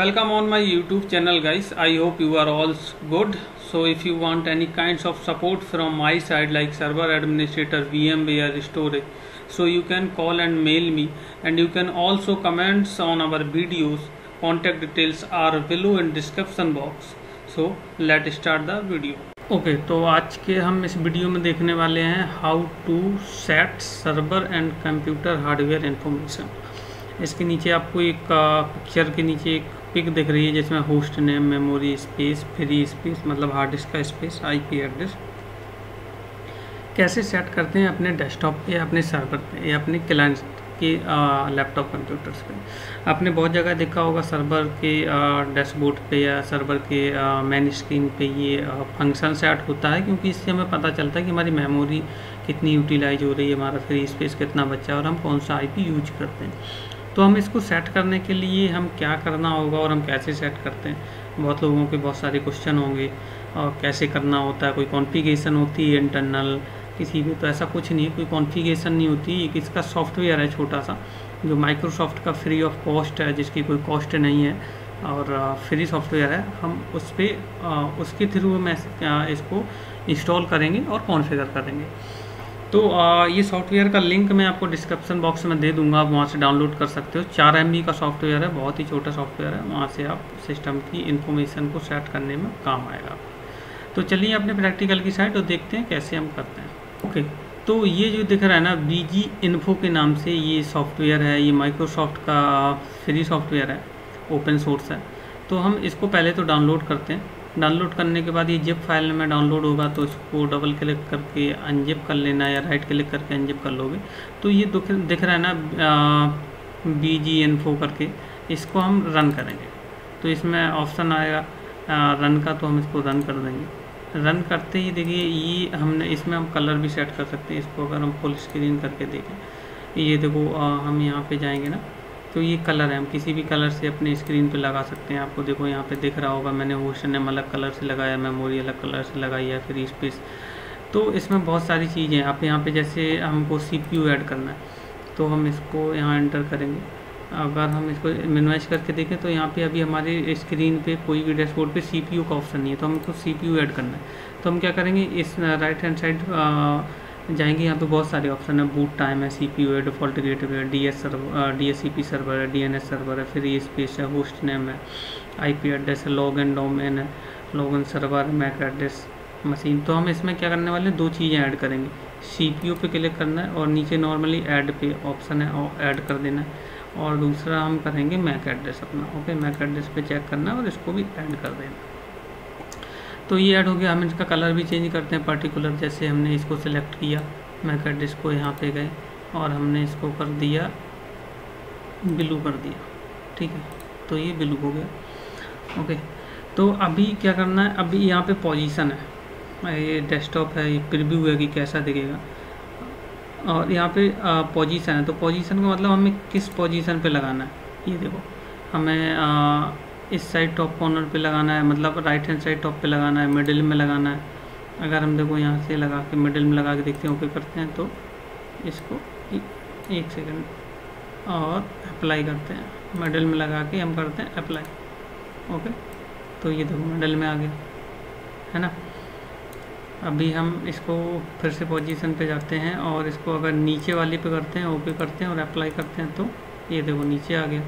Welcome on my YouTube channel guys. I hope you are all good. So if you want any kinds of support from my side like server administrator, VMware, storage, so you can call and mail me, and you can also comments on our videos. Contact details are below in description box. So let's start the video. Okay, तो आज के हम इस video में देखने वाले हैं how to set server and computer hardware information. इसके नीचे आपको एक पिक्चर के नीचे एक पिक दिख रही है जिसमें host name, memory space, free space मतलब हार्ड डिस्क का स्पेस, आईपी एड्रेस कैसे सेट करते हैं अपने डेस्कटॉप पे, अपने सर्वर पे या अपने क्लाइंट के लैपटॉप कंप्यूटर्स पे। आपने बहुत जगह देखा होगा सर्वर के डैशबोर्ड पे या सर्वर के मेन स्क्रीन पे ये फंक्शन सेट होता है, क्योंकि इससे हमें पता चलता है कि हमारी मेमोरी कितनी यूटिलाइज हो रही है, हमारा फ्री स्पेस कितना बचा है और हम कौन सा आईपी यूज करते हैं। तो हम इसको सेट करने के लिए हम क्या करना होगा और हम कैसे सेट करते हैं, बहुत लोगों के बहुत सारे क्वेश्चन होंगे और कैसे करना होता है। कोई कॉन्फ़िगरेशन होती है इंटरनल किसी भी, तो ऐसा कुछ नहीं है, कोई कॉन्फ़िगरेशन नहीं होती। एक इसका सॉफ्टवेयर है छोटा सा जो माइक्रोसॉफ्ट का फ्री ऑफ कॉस्ट है, जिसकी कोई कॉस्ट नहीं है और फ्री सॉफ्टवेयर है। हम उस पर उसके थ्रू हम इसको इंस्टॉल करेंगे और कॉन्फ़िगर करेंगे। तो ये सॉफ्टवेयर का लिंक मैं आपको डिस्क्रिप्शन बॉक्स में दे दूंगा, आप वहाँ से डाउनलोड कर सकते हो। 4 MB का सॉफ्टवेयर है, बहुत ही छोटा सॉफ्टवेयर है, वहाँ से आप सिस्टम की इन्फॉर्मेशन को सेट करने में काम आएगा। तो चलिए अपने प्रैक्टिकल की साइड तो देखते हैं कैसे हम करते हैं। ओके, तो ये जो दिख रहा है ना BGInfo के नाम से ये सॉफ्टवेयर है, ये माइक्रोसॉफ्ट का फ्री सॉफ्टवेयर है, ओपन सोर्स है। तो हम इसको पहले तो डाउनलोड करते हैं। डाउनलोड करने के बाद ये जिप फाइल में डाउनलोड होगा, तो इसको डबल क्लिक करके अनजिप कर लेना या राइट क्लिक करके अनजिप कर लोगे तो ये दिख रहा है ना BGInfo करके, इसको हम रन करेंगे। तो इसमें ऑप्शन आएगा रन का, तो हम इसको रन कर देंगे। रन करते ही देखिए ये हमने इसमें हम कलर भी सेट कर सकते हैं। इसको अगर हम फुल स्क्रीन करके देखें, ये देखो हम यहाँ पर जाएँगे ना, तो ये कलर है, हम किसी भी कलर से अपने स्क्रीन पे लगा सकते हैं। आपको देखो यहाँ पे दिख रहा होगा, मैंने होस्ट नेम अलग कलर से लगाया, मेमोरी अलग कलर से लगाई है, फ्री स्पेस। तो इसमें बहुत सारी चीज़ें हैं। आप यहाँ पे जैसे हमको CPU ऐड करना है तो हम इसको यहाँ एंटर करेंगे। अगर हम इसको मिनिमाइज करके देखें तो यहाँ पे अभी हमारी स्क्रीन पे कोई भी डैशबोर्ड पे CPU का ऑप्शन नहीं है, तो हमको CPU ऐड करना है। तो हम क्या करेंगे, इस राइट हैंड साइड जाएंगे, यहाँ पे बहुत सारे ऑप्शन है, बूट टाइम है, CPU है, डिफ़ॉल्ट गेटवे है, DSCP सर्वर है, DNS सर्वर है, फ्री स्पेस है, होस्ट नेम है, IP एड्रेस है, लॉगिन डोमेन है, login server, MAC address, machine. तो हम इसमें क्या करने वाले हैं, 2 चीज़ें ऐड करेंगे। CPU पे क्लिक करना है और नीचे नॉर्मली ऐड पे ऑप्शन है और ऐड कर देना है, और दूसरा हम करेंगे मैक एड्रेस अपना। ओके, मैक एड्रेस पर चेक करना है और इसको भी ऐड कर देना। तो ये ऐड हो गया। हम इसका कलर भी चेंज करते हैं पर्टिकुलर, जैसे हमने इसको सिलेक्ट किया, मैक एड्रेस को यहाँ पे गए और हमने इसको कर दिया ब्लू कर दिया, ठीक है, तो ये ब्लू हो गया। ओके, तो अभी क्या करना है, अभी यहाँ पे पोजीशन है, ये डेस्कटॉप है, ये प्रीव्यू है कि कैसा दिखेगा, और यहाँ पे पोजीशन है। तो पोजीशन का मतलब हमें किस पोजीशन पर लगाना है। ये देखो हमें इस साइड टॉप कॉर्नर पे लगाना है, मतलब राइट हैंड साइड टॉप पे लगाना है, मिडिल में लगाना है। अगर हम देखो यहाँ से लगा के मिडिल में लगा के देखते हैं, ओके करते हैं, तो इसको एक सेकंड और अप्लाई करते हैं, मिडिल में लगा के हम करते हैं अप्लाई। ओके, तो ये देखो मिडिल में आ गया है ना। अभी हम इसको फिर से पोजीशन पे जाते हैं और इसको अगर नीचे वाली पे करते हैं, ओके करते हैं और अप्लाई करते हैं, तो ये देखो नीचे आ गया।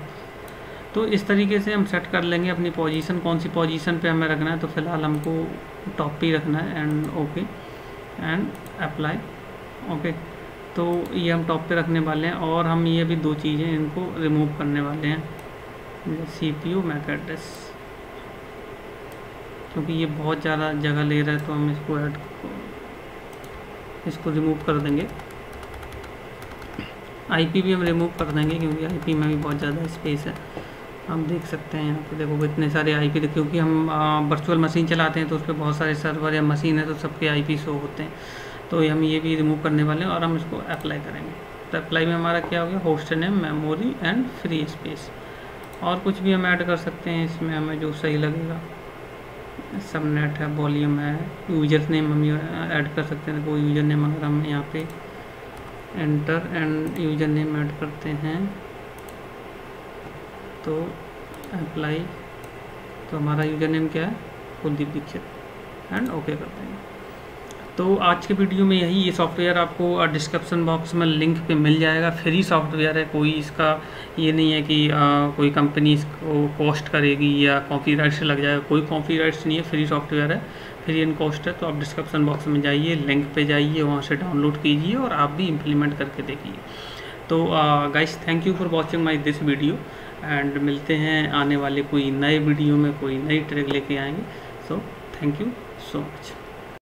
तो इस तरीके से हम सेट कर लेंगे अपनी पोजीशन, कौन सी पोजीशन पे हमें रखना है। तो फिलहाल हमको टॉप पे रखना है, and okay and apply. Okay, तो ये हम टॉप पे रखने वाले हैं और हम ये भी 2 चीज़ें इनको रिमूव करने वाले हैं, CPU, मैक एड्रेस, क्योंकि ये बहुत ज़्यादा जगह ले रहा है, तो हम इसको इसको रिमूव कर देंगे। IP भी हम रिमूव कर देंगे क्योंकि IP में भी बहुत ज़्यादा स्पेस है। आप देख सकते हैं यहाँ पे देखो कितने सारे IP, क्योंकि हम वर्चुअल मशीन चलाते हैं तो उस पर बहुत सारे सर्वर या मशीन है, तो सबके IP शो होते हैं, तो हम ये भी रिमूव करने वाले हैं और हम इसको अप्लाई करेंगे। तो अप्लाई में हमारा क्या हो गया, host name, memory and free space, और कुछ भी हम ऐड कर सकते हैं इसमें, हमें जो सही लगेगा। सबनेट है, वॉल्यूम है, यूजर नेम हम ऐड कर सकते हैं, कोई यूजर नेम अगर हम यहाँ पे enter and user name add करते हैं तो अप्लाई तो हमारा यूजर नेम क्या है, कुलदीप दीक्षित, एंड ओके कर देंगे। तो आज के वीडियो में यही, ये सॉफ्टवेयर आपको डिस्क्रिप्शन बॉक्स में लिंक पे मिल जाएगा। फ्री सॉफ्टवेयर है, कोई इसका ये नहीं है कि कोई कंपनी इसको कॉस्ट करेगी या कॉपीराइट से लग जाएगा, कोई कॉपीराइट्स नहीं है, फ्री सॉफ्टवेयर है, फ्री एंड कॉस्ट है। तो आप डिस्क्रिप्शन बॉक्स में जाइए, लिंक पे जाइए, वहाँ से डाउनलोड कीजिए और आप भी इम्प्लीमेंट करके देखिए। तो guys, thank you for watching my this video, and मिलते हैं आने वाले कोई नए वीडियो में, कोई नई ट्रिक लेके आएंगे। So thank you so much.